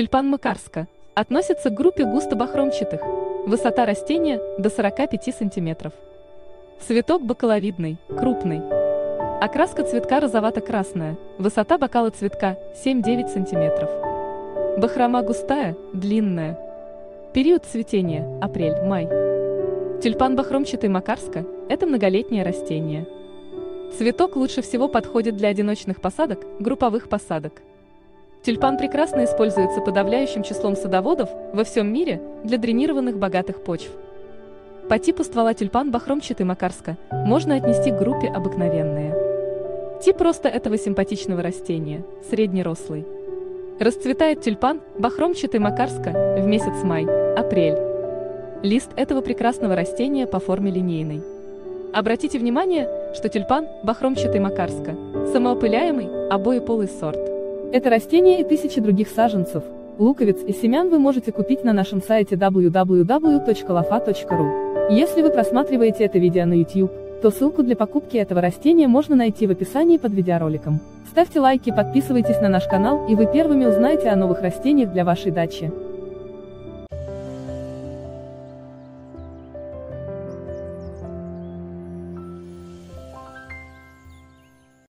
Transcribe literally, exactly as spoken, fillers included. Тюльпан Макарска относится к группе густобахромчатых. Высота растения до сорока пяти сантиметров. Цветок бакаловидный, крупный. Окраска цветка розовато-красная, высота бокала цветка семь-девять сантиметров. Бахрома густая, длинная. Период цветения – апрель-май. Тюльпан бахромчатый Макарска – это многолетнее растение. Цветок лучше всего подходит для одиночных посадок, групповых посадок. Тюльпан прекрасно используется подавляющим числом садоводов во всем мире для дренированных богатых почв. По типу ствола тюльпан бахромчатый Макарска можно отнести к группе обыкновенные. Тип роста этого симпатичного растения – среднерослый. Расцветает тюльпан бахромчатый Макарска в месяц май-апрель. Лист этого прекрасного растения по форме линейный. Обратите внимание, что тюльпан бахромчатый Макарска – самоопыляемый, обоеполый сорт. Это растение и тысячи других саженцев, луковиц и семян вы можете купить на нашем сайте дабл ю дабл ю дабл ю точка лафа точка ру. Если вы просматриваете это видео на ютуб, то ссылку для покупки этого растения можно найти в описании под видеороликом. Ставьте лайки, подписывайтесь на наш канал, и вы первыми узнаете о новых растениях для вашей дачи.